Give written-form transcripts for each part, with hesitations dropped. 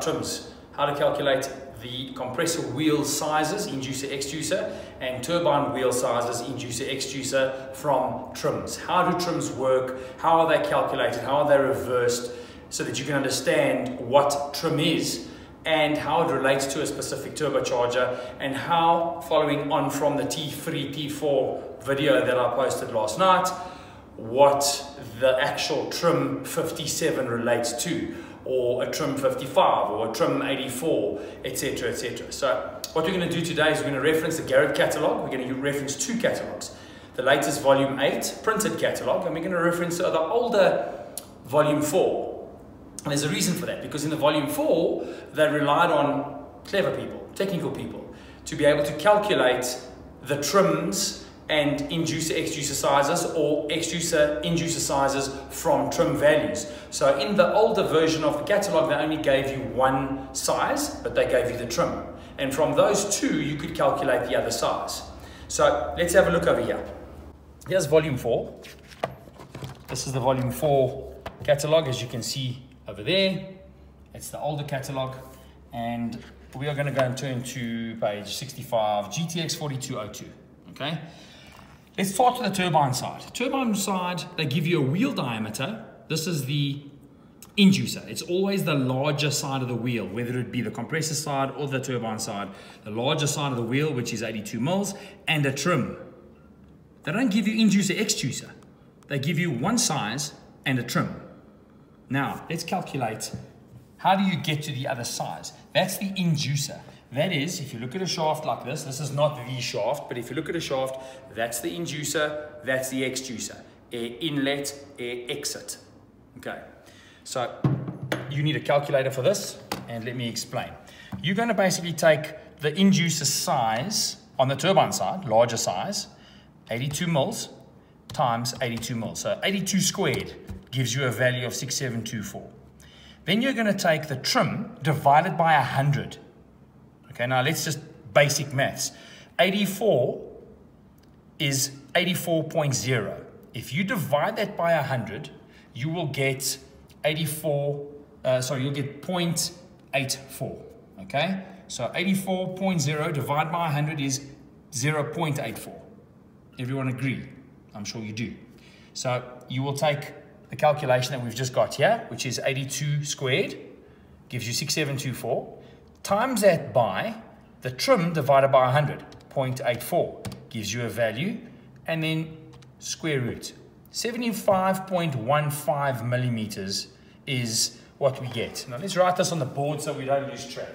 Trims, how to calculate the compressor wheel sizes, inducer, exducer, and turbine wheel sizes, inducer, exducer from trims. How do trims work? How are they calculated? How are they reversed? So that you can understand what trim is and how it relates to a specific turbocharger, and how, following on from the T3/T4 video that I posted last night, what the actual trim 57 relates to, or a trim 55 or a trim 84, etc., etc. So what we're going to do today is we're going to reference the Garrett catalog. We're going to reference two catalogs, the latest volume 8 printed catalog, and we're going to reference the older volume 4. And there's a reason for that, because in the volume 4 they relied on clever people, technical people, to be able to calculate the trims and inducer exducer sizes, or exducer inducer sizes from trim values. So in the older version of the catalog they only gave you one size, but they gave you the trim, and from those two you could calculate the other size. So let's have a look over here. Here's volume 4. This is the volume 4 catalog, as you can see over there. It's the older catalog, and we are going to go and turn to page 65, GTX 4202. Okay. Let's start with the turbine side. Turbine side, they give you a wheel diameter. This is the inducer. It's always the larger side of the wheel, whether it be the compressor side or the turbine side. The larger side of the wheel, which is 82 mils, and a trim. They don't give you inducer, exducer. They give you one size and a trim. Now, let's calculate, how do you get to the other size? That's the inducer. That is, if you look at a shaft like this, this is not the shaft, but if you look at a shaft, that's the inducer, that's the exducer. Air inlet, air exit. Okay, so you need a calculator for this, and let me explain. You're going to basically take the inducer size on the turbine side, larger size, 82 mils times 82 mils. So 82 squared gives you a value of 6724. Then you're going to take the trim divided by 100. Okay, now let's just basic maths. 84 is 84.0. If you divide that by 100, you will get 0.84. Okay, so 84.0 divided by 100 is 0.84. Everyone agree? I'm sure you do. So you will take the calculation that we've just got here, which is 82 squared, gives you 6724. Times that by the trim divided by 100, 0.84, gives you a value, and then square root. 75.15 millimeters is what we get. Now let's write this on the board so we don't lose track.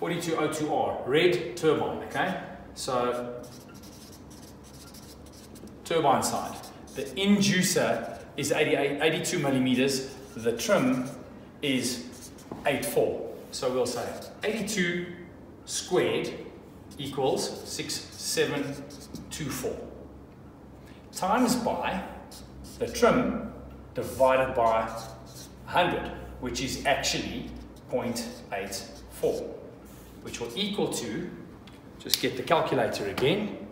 4202R, red turbine, okay? So, turbine side. The inducer is 82 millimeters. The trim is 84, so we'll say 82 squared equals 6724 times by the trim divided by 100, which is actually 0.84, which will equal to, just get the calculator again,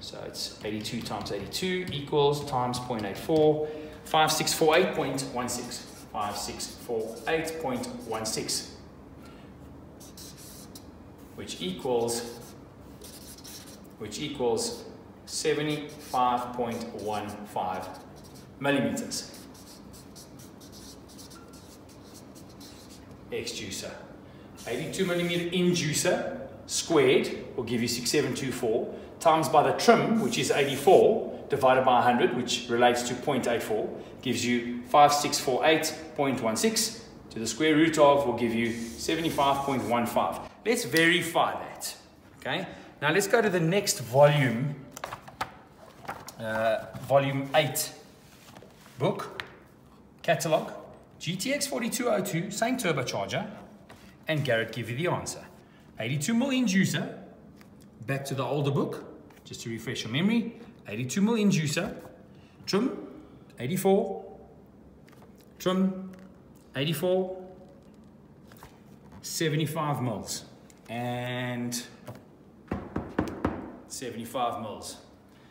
so it's 82 times 82 equals times 0.84, 5648.16. 5648.16, which equals 75.15 millimeters. Exducer, 82 millimeter inducer squared will give you 6724 times by the trim, which is 84 divided by 100, which relates to 0.84, gives you 5648.16 to the square root of will give you 75.15. Let's verify that. Okay, now let's go to the next volume, volume 8 book, catalog, GTX 4202, same turbocharger, and Garrett give you the answer. 82 mil inducer, back to the older book, just to refresh your memory, 82 mil inducer, trim 84, trim 84, 75 mils, and 75 mils.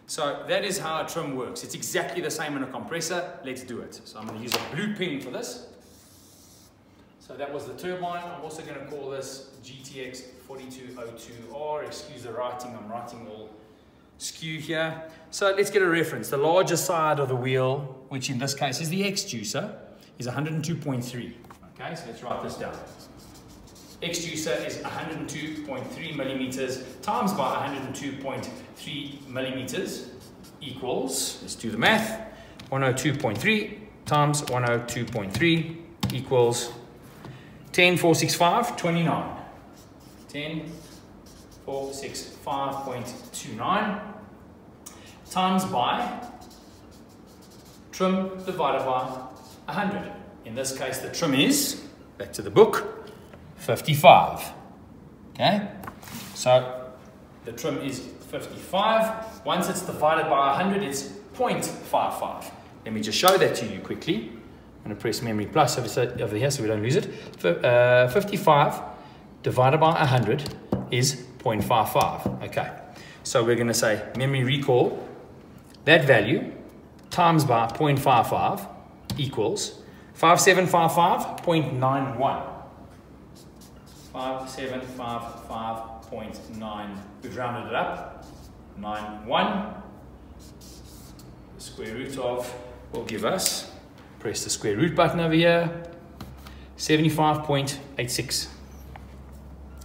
So that is how a trim works. It's exactly the same in a compressor. Let's do it. So I'm going to use a blue pin for this. So that was the turbine. I'm also going to call this GTX 4202R. Excuse the writing, I'm writing all skew here. So let's get a reference. The larger side of the wheel, which in this case is the X-juicer, is 102.3. Okay, so let's write this down. X-juicer is 102.3 millimeters times by 102.3 millimeters equals, let's do the math, 102.3 times 102.3 equals 10,465, 29. 10,465.29 times by trim divided by 100. In this case, the trim is, back to the book, 55. Okay, so the trim is 55. Once it's divided by 100, it's 0.55. Let me just show that to you quickly. I'm going to press memory plus over here so we don't lose it. 55 divided by 100 is 0.55. Okay, so we're going to say memory recall, that value times by 0.55 equals 5755.91. 5755.9, we've rounded it up, 91, the square root of will give us, press the square root button over here, 75.86.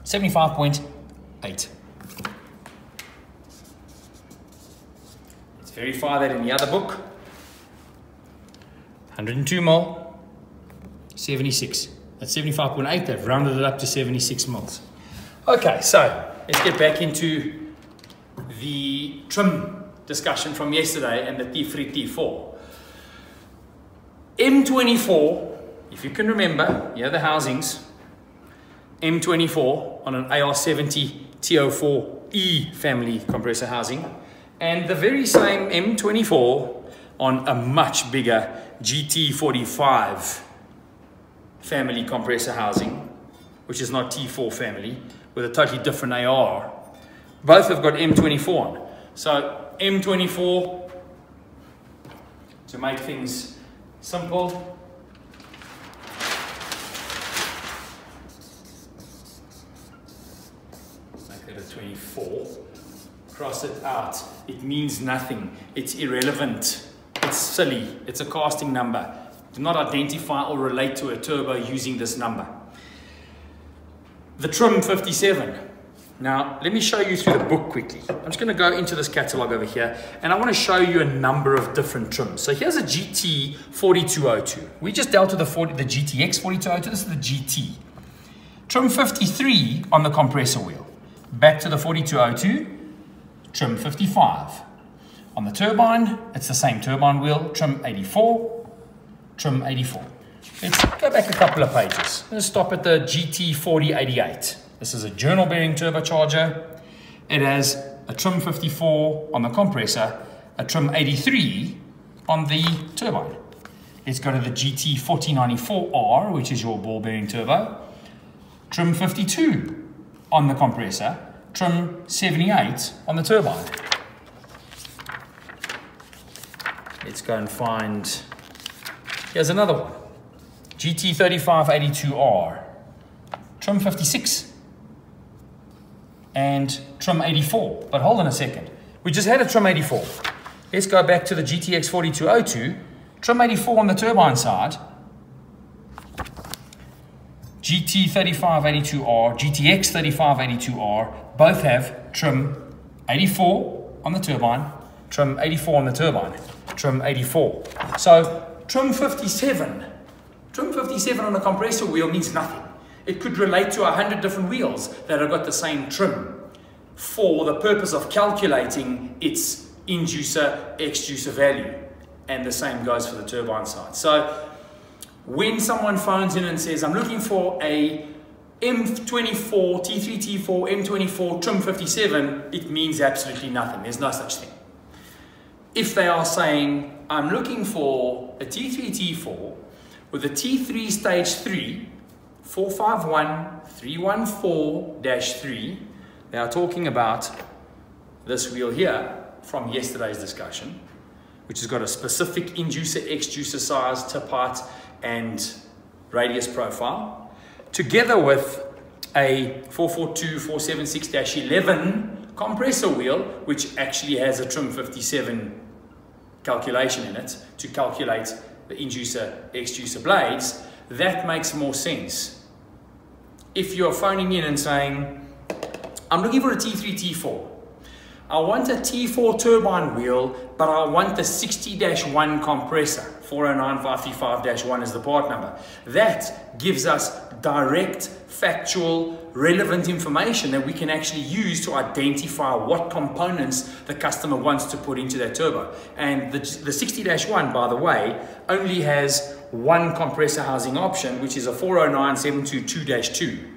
75.8. Let's verify that in the other book. 102 mil, 76. That's 75.8, they've rounded it up to 76 mils. Okay, so let's get back into the trim discussion from yesterday and the T3/T4. M24, if you can remember, yeah, the housings, M24 on an AR70 T04E family compressor housing, and the very same M24 on a much bigger GT45 family compressor housing, which is not T4 family, with a totally different AR. Both have got M24 on. So M24, to make things simple, make it a 24, cross it out, it means nothing, it's irrelevant, it's silly, it's a casting number. Do not identify or relate to a turbo using this number. The trim 57. Now, let me show you through the book quickly. I'm just going to go into this catalog over here, and I want to show you a number of different trims. So here's a GT 4202. We just dealt with the GTX 4202. This is the GT. Trim 53 on the compressor wheel. Back to the 4202, trim 55. On the turbine, it's the same turbine wheel, trim 84. Trim 84. Let's go back a couple of pages. Let's stop at the GT4088. This is a journal bearing turbocharger. It has a trim 54 on the compressor, a trim 83 on the turbine. Let's go to the GT4094R, which is your ball bearing turbo. Trim 52 on the compressor, trim 78 on the turbine. Let's go and find... Here's another one, GT3582R, trim 56 and trim 84. But hold on a second, we just had a trim 84. Let's go back to the GTX 4202, trim 84 on the turbine side, GT3582R, GTX 3582R, both have trim 84 on the turbine, trim 84 on the turbine, trim 84. So Trim 57 on the compressor wheel means nothing. It could relate to 100 different wheels that have got the same trim for the purpose of calculating its inducer, exducer value. And the same goes for the turbine side. So when someone phones in and says, I'm looking for a M24, T3, T4, M24, trim 57, it means absolutely nothing. There's no such thing. if they are saying, I'm looking for a T3/T4 with a T3 stage 3, 451314-3, they are talking about this wheel here from yesterday's discussion, which has got a specific inducer, exducer size, tip height, and radius profile, together with a 442-476-11 compressor wheel, which actually has a Trim57 calculation in it to calculate the inducer, exducer blades. That makes more sense. If you're phoning in and saying, I'm looking for a T3/T4, I want a T4 turbine wheel, but I want the 60-1 compressor, 409535-1 is the part number. That gives us direct, factual, relevant information that we can actually use to identify what components the customer wants to put into that turbo. And the 60-1, by the way, only has one compressor housing option, which is a 409722-2.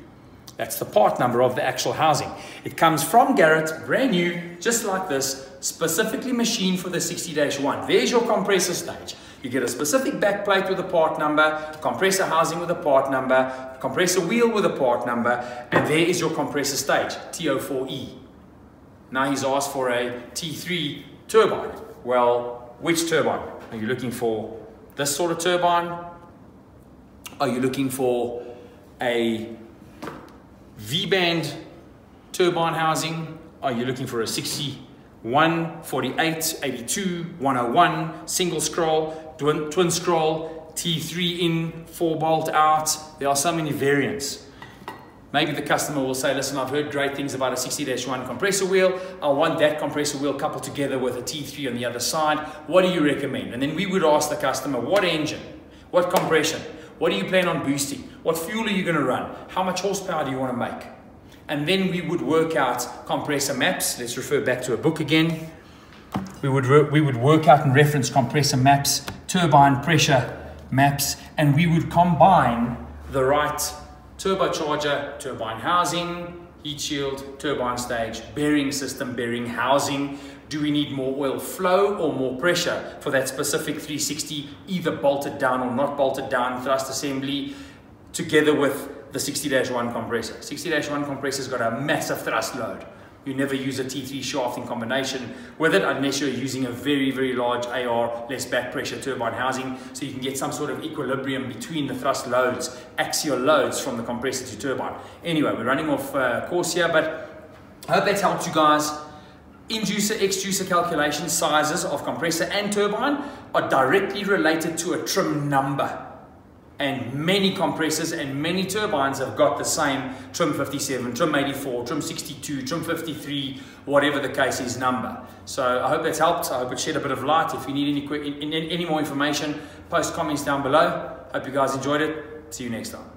That's the part number of the actual housing. It comes from Garrett, brand new, just like this, specifically machined for the 60-1. There's your compressor stage. You get a specific backplate with a part number, compressor housing with a part number, compressor wheel with a part number, and there is your compressor stage, T04E. Now he's asked for a T3 turbine. Well, which turbine? Are you looking for this sort of turbine? Are you looking for a V-band turbine housing? Are you looking for a 61, 48, 82, 101, single scroll, twin scroll, T3 in, 4 bolt out? There are so many variants. Maybe the customer will say, listen, I've heard great things about a 60-1 compressor wheel. I want that compressor wheel coupled together with a T3 on the other side. What do you recommend? And then we would ask the customer, what engine? What compression? What do you plan on boosting? What fuel are you going to run? How much horsepower do you want to make? And then we would work out compressor maps. Let's refer back to a book again. We would work out and reference compressor maps, turbine pressure maps, and we would combine the right turbocharger, turbine housing, heat shield, turbine stage, bearing system, bearing housing. Do we need more oil flow or more pressure for that specific 360, either bolted down or not bolted down thrust assembly, together with the 60-1 compressor? 60-1 compressor's got a massive thrust load. You never use a T3 shaft in combination with it unless you're using a very, very large AR, less back pressure turbine housing, so you can get some sort of equilibrium between the thrust loads, axial loads from the compressor to turbine. Anyway, we're running off course here, but I hope that's helped you guys. Inducer, exducer calculation sizes of compressor and turbine are directly related to a trim number. And many compressors and many turbines have got the same Trim57, Trim84, Trim62, Trim53, whatever the case is number. So I hope that's helped. I hope it shed a bit of light. If you need any more information, post comments down below. Hope you guys enjoyed it. See you next time.